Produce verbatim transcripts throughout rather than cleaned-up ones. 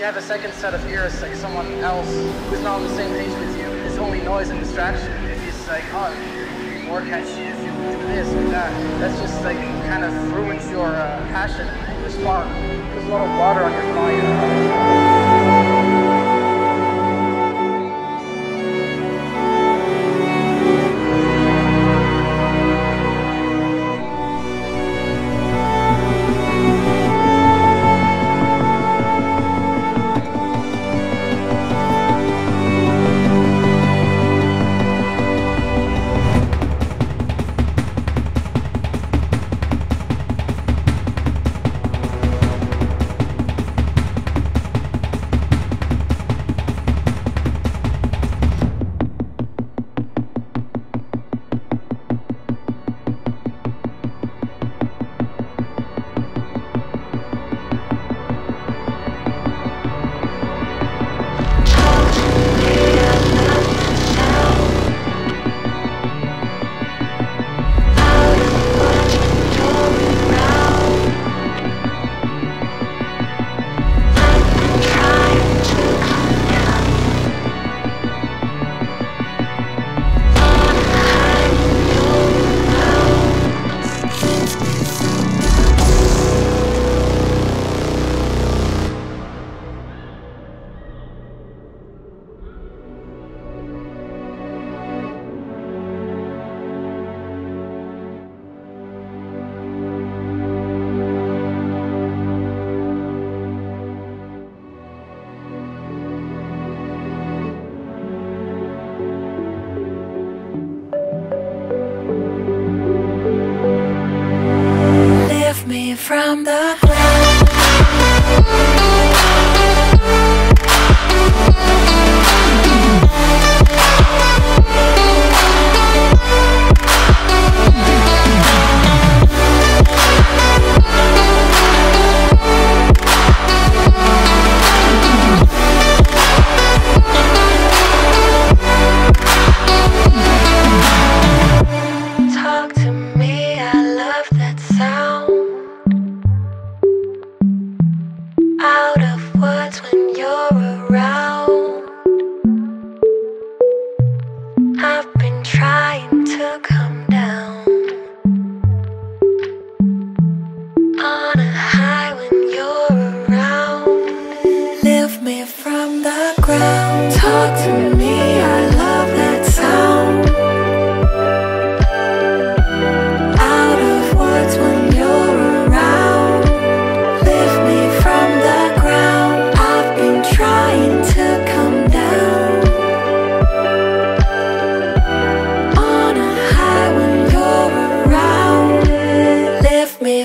you have a second set of ears, like someone else who's not on the same page with you, it's only noise and distraction. If he's like, oh, you would be more catchy if you do this or that, that's just like kind of ruins your uh, passion, your spark. There's a lot of water on your fire. From the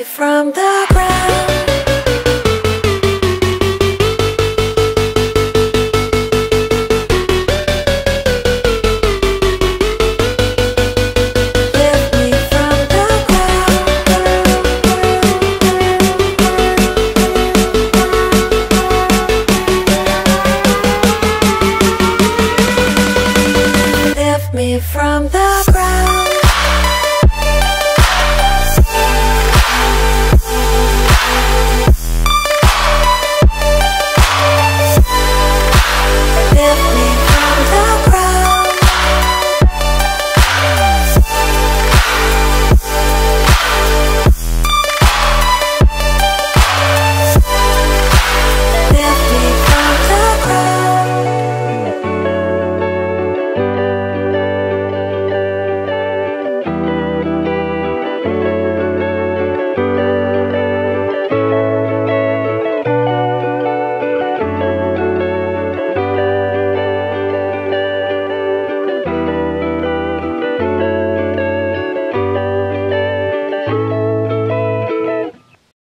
from the